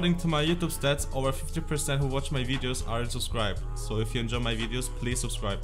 According to my YouTube stats, over 50% who watch my videos aren't subscribed. So if you enjoy my videos, please subscribe.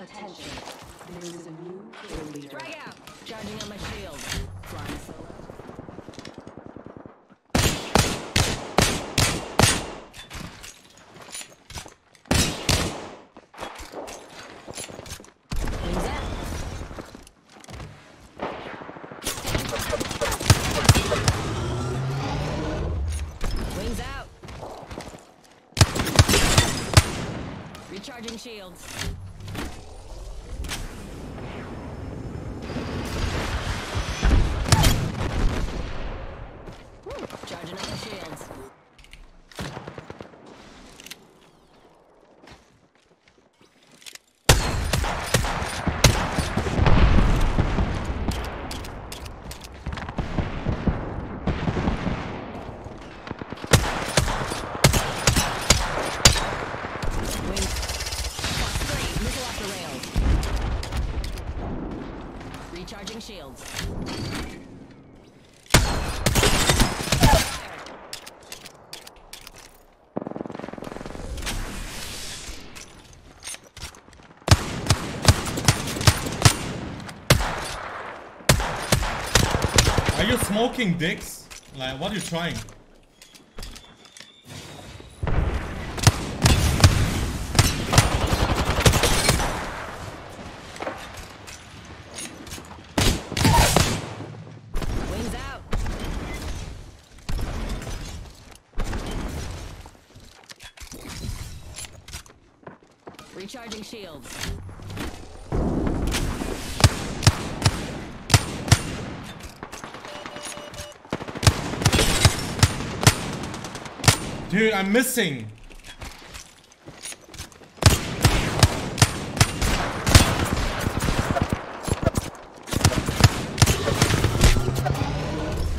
Attention. This is a new leader. Drag out. Charging on my shield. Flying solo. Recharging shields. Charging up the shields. Recharging shields. Are you smoking dicks? Like, what are you trying? Recharging shields. Dude, I'm missing.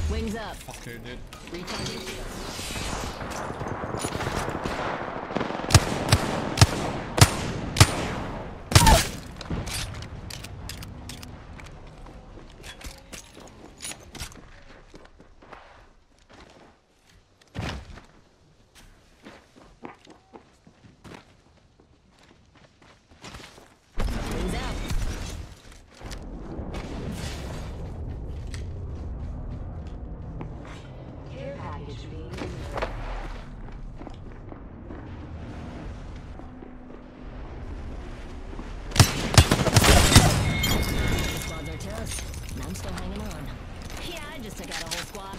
Wings up. Okay, dude. Recharging shields. I'm still hanging on. Yeah, I just took out a whole squad.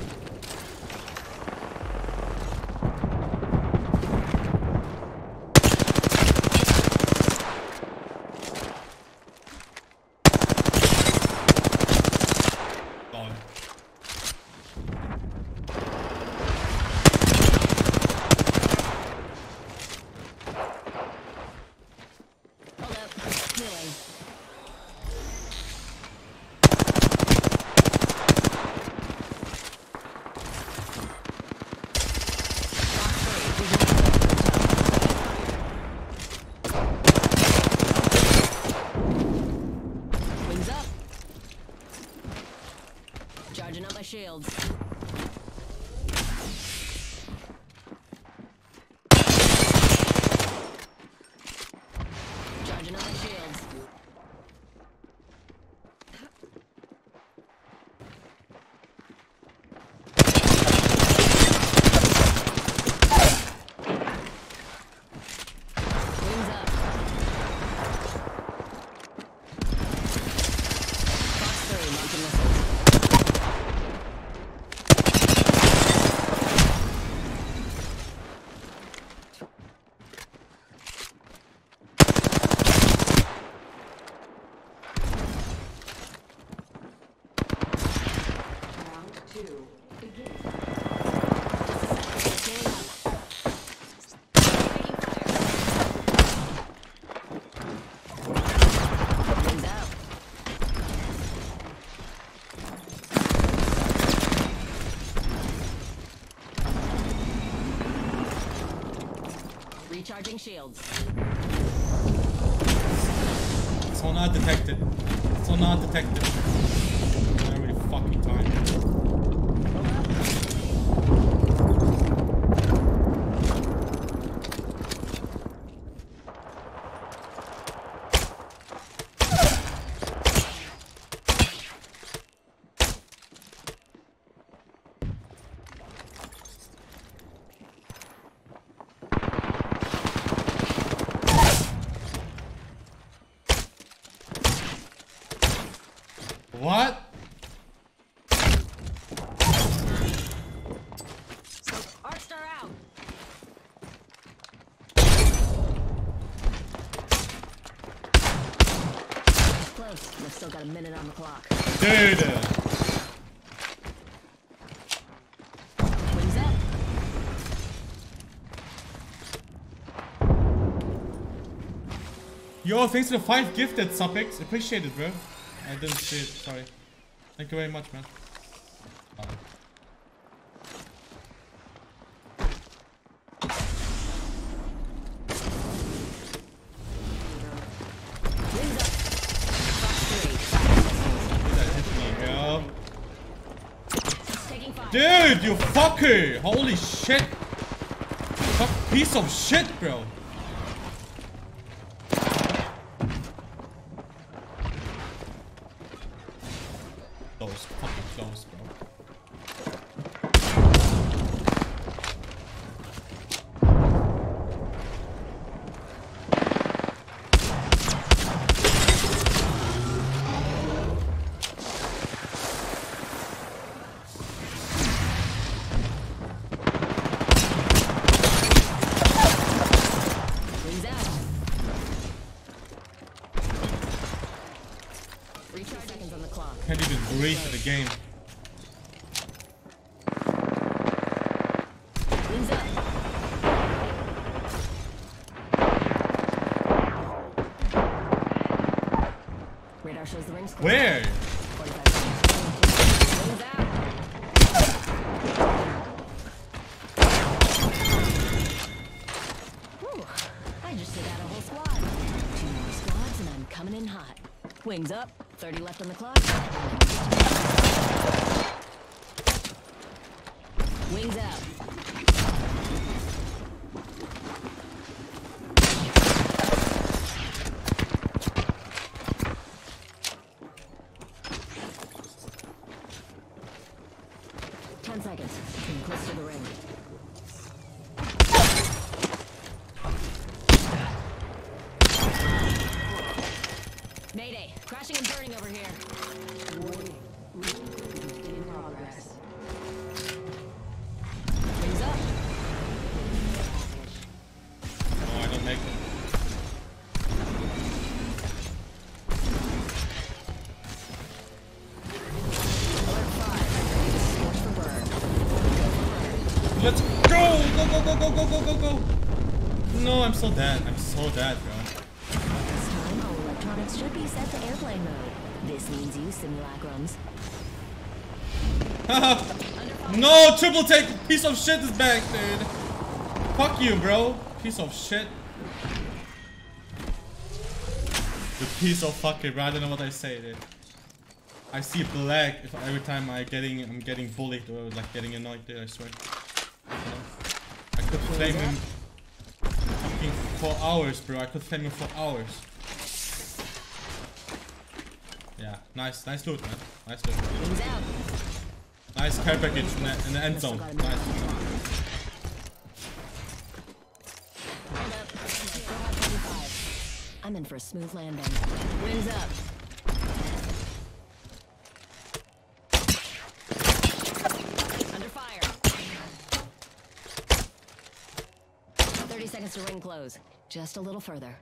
Hold up. Healing. Charging up my shields. Charging up my shields. Recharging shields. So not detected. So not detected. I'm really fucking tired. What? Artstar out. Close. We've still got a minute on the clock. Dude. Wings up. Yo, thanks for the 5 gifted Apex. Appreciate it, bro. I didn't see it, sorry. Thank you very much, man. Dude, you fucker! Holy shit! Fuck piece of shit, bro! Close, fucking close, bro. Seconds on the clock. Can't even breathe for the game. Wings up. Radar shows the rings. Where? Whew. I just did out a whole squad. 2 more squads and I'm coming in hot. Wings up. 30 left on the clock. Wings out. Mayday, crashing and burning over here. Warning, movement in progress. Wings up. Oh, I don't make them. Let's go! Go, go, go, go, go, go, go, go! No, I'm so dead. I'm so dead, bro. Electronics should be set to airplane mode. This means you, simulacrums. No, triple take. Piece of shit is back, dude. Fuck you, bro. Piece of shit. The piece of fucking bro. I don't know what I say, dude. I see black every time I'm getting bullied or like getting annoyed, dude. I swear. You know? I could flame him fucking for hours, bro. I could flame him for hours. Yeah, nice loot, man. Nice loot. Nice care package in the end zone. Nice. I'm in for a smooth landing. Wings up. Under fire. 30 seconds to ring close. Just a little further.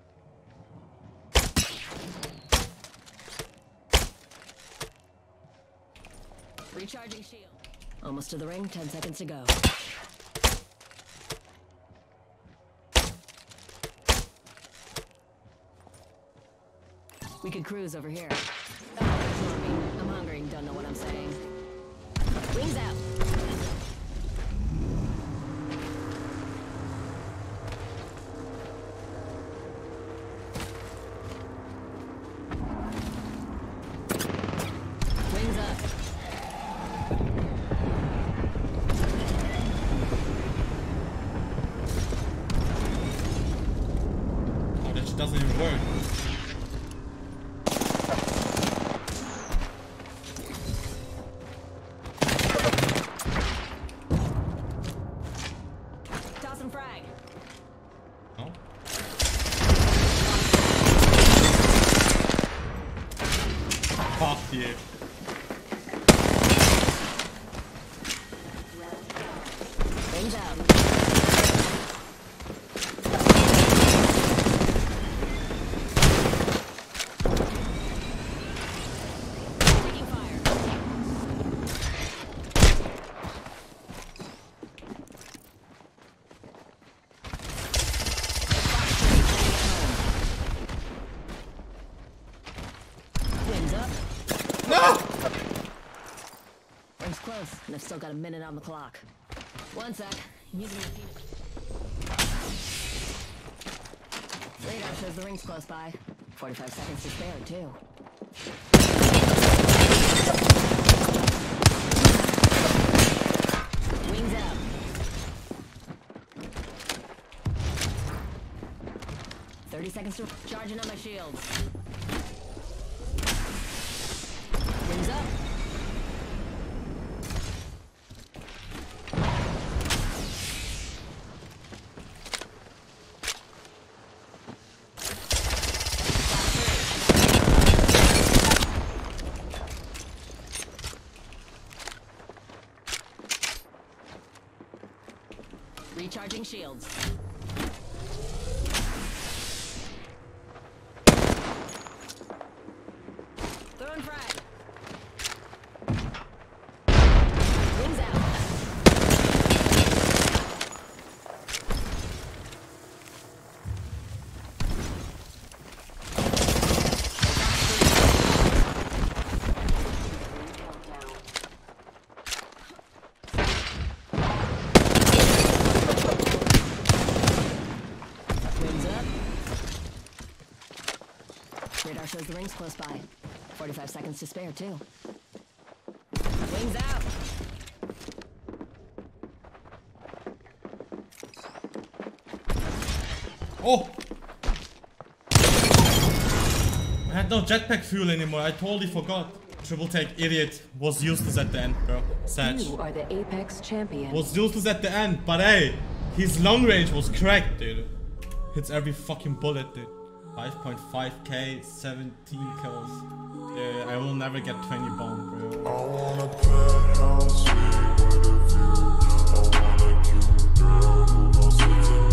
Recharging shield. Almost to the ring, 10 seconds to go. We could cruise over here. Oh, I'm hungry, don't know what I'm saying. Wings out! Doesn't even work. Toss and frag. Oh. Fuck you. Range out. No! Ring's close, and I've still got a minute on the clock. One sec. I'm using my penis. Radar says the ring's close by. 45 seconds to spare, too. Wings out. Charging on my shields. Wings up. Recharging shields. Throwing frag. Radar shows the ring's close by. 45 seconds to spare, too. Wings out! Oh! I had no jetpack fuel anymore. I totally forgot. Triple take, idiot. Was useless at the end, bro. Satch. You are the Apex champion. Was useless at the end, but hey, his long range was cracked, dude. Hits every fucking bullet, dude. 5.5k, 17 kills. I will never get 20 bomb, bro. I want a penthouse with a view. I want a cute girl who loves